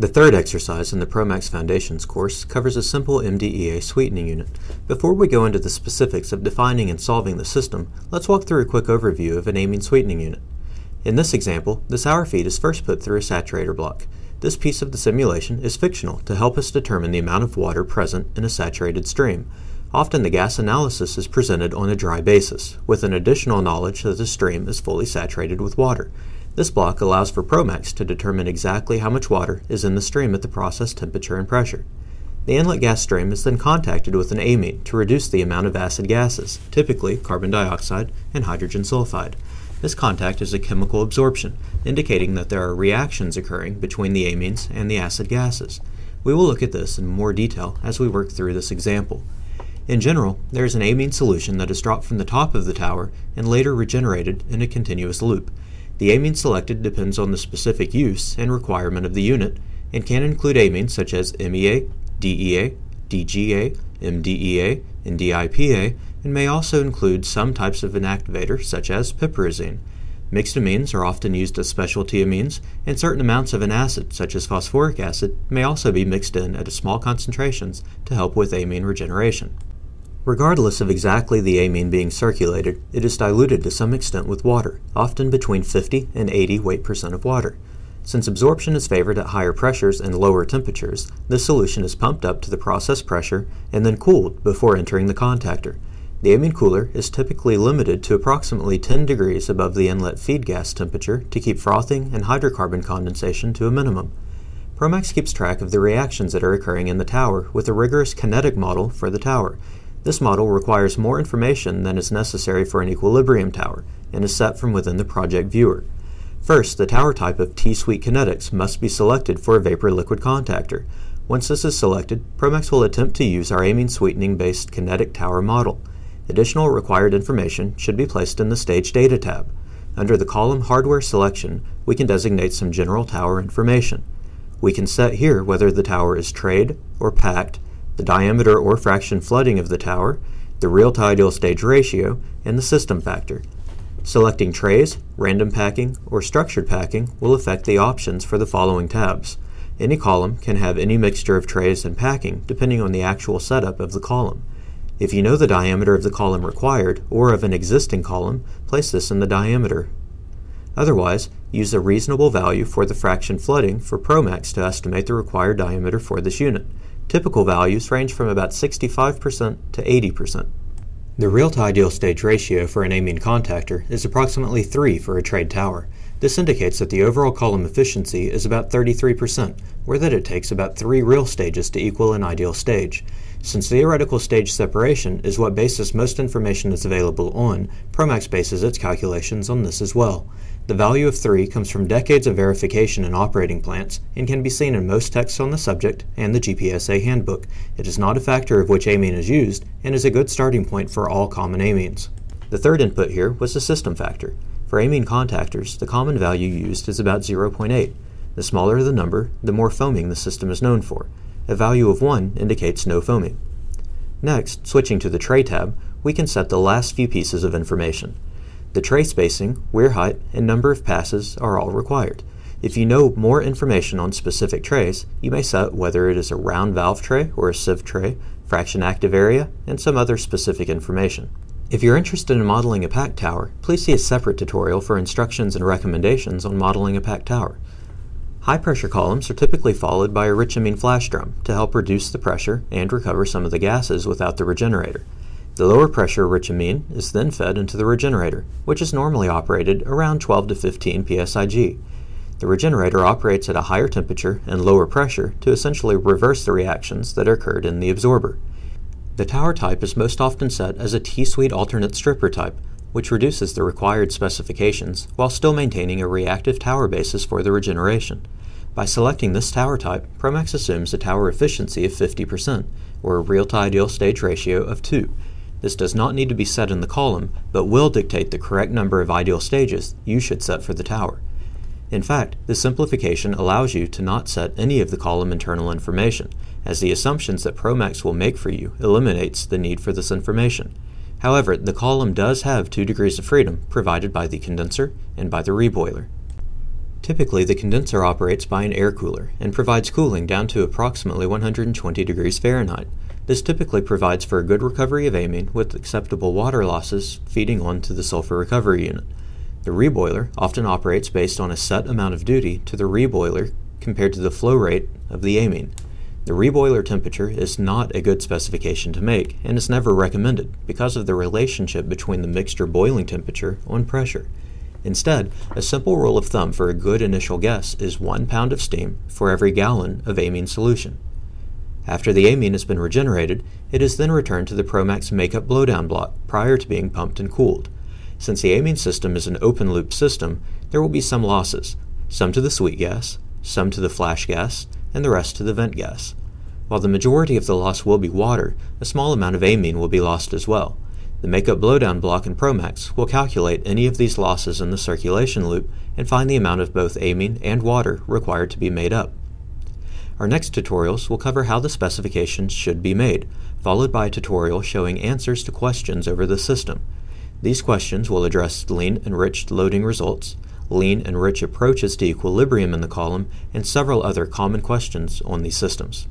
The third exercise in the ProMax Foundations course covers a simple MDEA sweetening unit. Before we go into the specifics of defining and solving the system, let's walk through a quick overview of an amine sweetening unit. In this example, the sour feed is first put through a saturator block. This piece of the simulation is fictional to help us determine the amount of water present in a saturated stream. Often the gas analysis is presented on a dry basis, with an additional knowledge that the stream is fully saturated with water. This block allows for ProMax to determine exactly how much water is in the stream at the process temperature and pressure. The inlet gas stream is then contacted with an amine to reduce the amount of acid gases, typically carbon dioxide and hydrogen sulfide. This contact is a chemical absorption, indicating that there are reactions occurring between the amines and the acid gases. We will look at this in more detail as we work through this example. In general, there is an amine solution that is dropped from the top of the tower and later regenerated in a continuous loop. The amine selected depends on the specific use and requirement of the unit and can include amines such as MEA, DEA, DGA, MDEA, and DIPA, and may also include some types of inactivator such as piperazine. Mixed amines are often used as specialty amines, and certain amounts of an acid such as phosphoric acid may also be mixed in at small concentrations to help with amine regeneration. Regardless of exactly the amine being circulated, it is diluted to some extent with water, often between 50 and 80 weight percent of water. Since absorption is favored at higher pressures and lower temperatures, this solution is pumped up to the process pressure and then cooled before entering the contactor. The amine cooler is typically limited to approximately 10 degrees above the inlet feed gas temperature to keep frothing and hydrocarbon condensation to a minimum. ProMax keeps track of the reactions that are occurring in the tower with a rigorous kinetic model for the tower. This model requires more information than is necessary for an equilibrium tower and is set from within the project viewer. First, the tower type of TSWEET Kinetics must be selected for a vapor-liquid contactor. Once this is selected, ProMax will attempt to use our amine sweetening-based kinetic tower model. Additional required information should be placed in the Stage Data tab. Under the column Hardware Selection, we can designate some general tower information. We can set here whether the tower is trayed or packed, the diameter or fraction flooding of the tower, the real to ideal stage ratio, and the system factor. Selecting trays, random packing, or structured packing will affect the options for the following tabs. Any column can have any mixture of trays and packing depending on the actual setup of the column. If you know the diameter of the column required or of an existing column, place this in the diameter. Otherwise, use a reasonable value for the fraction flooding for ProMax to estimate the required diameter for this unit. Typical values range from about 65% to 80%. The real to ideal stage ratio for an amine contactor is approximately 3 for a trayed tower. This indicates that the overall column efficiency is about 33%, or that it takes about 3 real stages to equal an ideal stage. Since theoretical stage separation is what basis most information is available on, ProMax bases its calculations on this as well. The value of 3 comes from decades of verification in operating plants and can be seen in most texts on the subject and the GPSA handbook. It is not a factor of which amine is used and is a good starting point for all common amines. The third input here was the system factor. For amine contactors, the common value used is about 0.8. The smaller the number, the more foaming the system is known for. A value of 1 indicates no foaming. Next, switching to the Tray tab, we can set the last few pieces of information. The tray spacing, weir height, and number of passes are all required. If you know more information on specific trays, you may set whether it is a round valve tray or a sieve tray, fraction active area, and some other specific information. If you're interested in modeling a packed tower, please see a separate tutorial for instructions and recommendations on modeling a packed tower. High pressure columns are typically followed by a rich amine flash drum to help reduce the pressure and recover some of the gases without the regenerator. The lower pressure rich amine is then fed into the regenerator, which is normally operated around 12 to 15 PSIG. The regenerator operates at a higher temperature and lower pressure to essentially reverse the reactions that occurred in the absorber. The tower type is most often set as a TSWEET alternate stripper type, which reduces the required specifications while still maintaining a reactive tower basis for the regeneration. By selecting this tower type, ProMax assumes a tower efficiency of 50%, or a real to ideal stage ratio of 2. This does not need to be set in the column, but will dictate the correct number of ideal stages you should set for the tower. In fact, this simplification allows you to not set any of the column internal information, as the assumptions that ProMax will make for you eliminates the need for this information. However, the column does have 2 degrees of freedom provided by the condenser and by the reboiler. Typically, the condenser operates by an air cooler and provides cooling down to approximately 120 degrees Fahrenheit. This typically provides for a good recovery of amine with acceptable water losses feeding onto the sulfur recovery unit. The reboiler often operates based on a set amount of duty to the reboiler compared to the flow rate of the amine. The reboiler temperature is not a good specification to make and is never recommended because of the relationship between the mixture boiling temperature and pressure. Instead, a simple rule of thumb for a good initial guess is 1 pound of steam for every gallon of amine solution. After the amine has been regenerated, it is then returned to the ProMax makeup blowdown block prior to being pumped and cooled. Since the amine system is an open-loop system, there will be some losses, some to the sweet gas, some to the flash gas, and the rest to the vent gas. While the majority of the loss will be water, a small amount of amine will be lost as well. The makeup blowdown block in ProMax will calculate any of these losses in the circulation loop and find the amount of both amine and water required to be made up. Our next tutorials will cover how the specifications should be made, followed by a tutorial showing answers to questions over the system. These questions will address lean enriched loading results, lean and rich approaches to equilibrium in the column, and several other common questions on these systems.